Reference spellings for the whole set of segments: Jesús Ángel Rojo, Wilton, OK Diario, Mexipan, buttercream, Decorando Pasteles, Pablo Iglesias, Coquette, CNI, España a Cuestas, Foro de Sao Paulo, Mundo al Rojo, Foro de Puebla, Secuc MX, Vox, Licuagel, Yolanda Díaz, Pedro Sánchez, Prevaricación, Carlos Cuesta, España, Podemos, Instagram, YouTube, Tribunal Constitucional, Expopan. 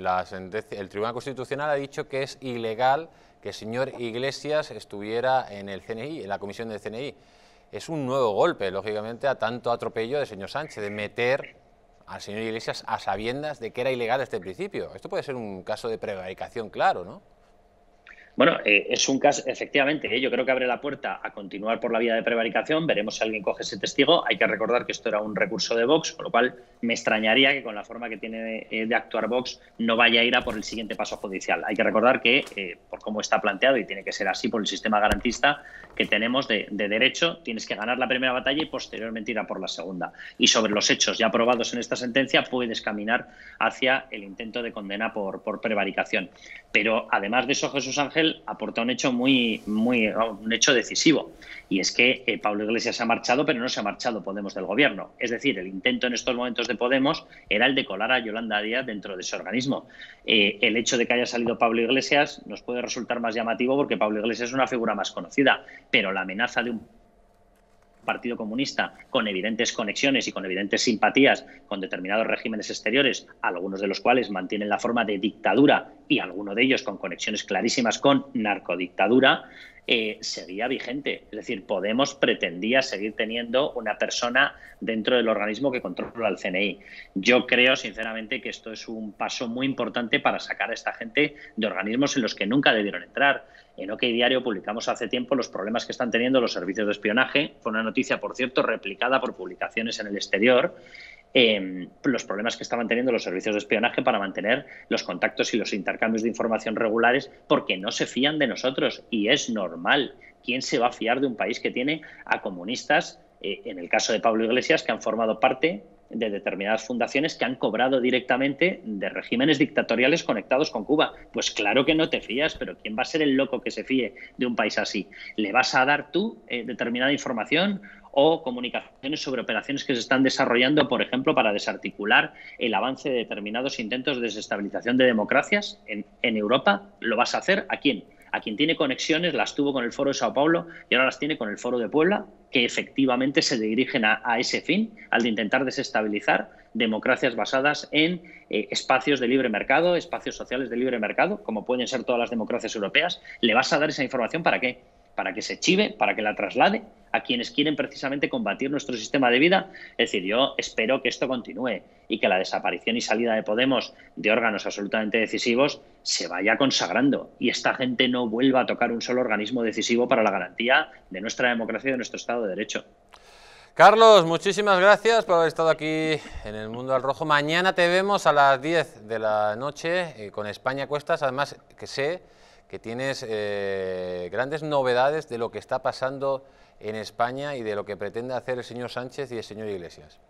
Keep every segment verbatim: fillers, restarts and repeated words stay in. La sentencia, el Tribunal Constitucional ha dicho que es ilegal que el señor Iglesias estuviera en el C N I, en la comisión del C N I. Es un nuevo golpe, lógicamente, a tanto atropello del señor Sánchez, de meter al señor Iglesias a sabiendas de que era ilegal desde el principio. Esto puede ser un caso de prevaricación, claro, ¿no? Bueno, eh, es un caso, efectivamente, ¿eh? Yo creo que abre la puerta a continuar por la vía de prevaricación. Veremos si alguien coge ese testigo. Hay que recordar que esto era un recurso de Vox, con lo cual me extrañaría que con la forma que tiene de, de actuar Vox no vaya a ir a por el siguiente paso judicial. Hay que recordar que, eh, por cómo está planteado, y tiene que ser así por el sistema garantista que tenemos de, de derecho, tienes que ganar la primera batalla y posteriormente ir a por la segunda. Y sobre los hechos ya aprobados en esta sentencia puedes caminar hacia el intento de condena por, por prevaricación. Pero además de eso, Jesús Ángel aporta un hecho muy, muy, un hecho decisivo, y es que eh, Pablo Iglesias se ha marchado, pero no se ha marchado Podemos del gobierno. Es decir, el intento en estos momentos de Podemos era el de colar a Yolanda Díaz dentro de ese organismo. Eh, el hecho de que haya salido Pablo Iglesias nos puede resultar más llamativo porque Pablo Iglesias es una figura más conocida, pero la amenaza de un Partido Comunista con evidentes conexiones y con evidentes simpatías con determinados regímenes exteriores, algunos de los cuales mantienen la forma de dictadura y alguno de ellos con conexiones clarísimas con narcodictadura, eh, seguía vigente. Es decir, Podemos pretendía seguir teniendo una persona dentro del organismo que controla el C N I. Yo creo, sinceramente, que esto es un paso muy importante para sacar a esta gente de organismos en los que nunca debieron entrar. En OK Diario publicamos hace tiempo los problemas que están teniendo los servicios de espionaje. Fue una noticia, por cierto, replicada por publicaciones en el exterior. Eh, los problemas que estaban teniendo los servicios de espionaje para mantener los contactos y los intercambios de información regulares, porque no se fían de nosotros. Y es normal. ¿Quién se va a fiar de un país que tiene a comunistas, eh, en el caso de Pablo Iglesias, que han formado parte de determinadas fundaciones que han cobrado directamente de regímenes dictatoriales conectados con Cuba? Pues claro que no te fías, pero ¿quién va a ser el loco que se fíe de un país así? ¿Le vas a dar tú eh, determinada información o comunicaciones sobre operaciones que se están desarrollando, por ejemplo, para desarticular el avance de determinados intentos de desestabilización de democracias en, en Europa? ¿Lo vas a hacer? ¿A quién? A quien tiene conexiones, las tuvo con el Foro de Sao Paulo y ahora las tiene con el Foro de Puebla, que efectivamente se dirigen a, a ese fin, al de intentar desestabilizar democracias basadas en eh, espacios de libre mercado, espacios sociales de libre mercado, como pueden ser todas las democracias europeas. ¿Le vas a dar esa información para qué? ¿Para que se chive? ¿Para que la traslade a quienes quieren precisamente combatir nuestro sistema de vida? Es decir, yo espero que esto continúe y que la desaparición y salida de Podemos de órganos absolutamente decisivos se vaya consagrando y esta gente no vuelva a tocar un solo organismo decisivo para la garantía de nuestra democracia y de nuestro Estado de Derecho. Carlos, muchísimas gracias por haber estado aquí en el Mundo al Rojo. Mañana te vemos a las diez de la noche eh, con España a Cuestas, además que sé que tienes eh, grandes novedades de lo que está pasando en España y de lo que pretende hacer el señor Sánchez y el señor Iglesias.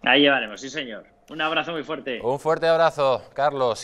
Ahí llevaremos, sí señor. Un abrazo muy fuerte. Un fuerte abrazo, Carlos.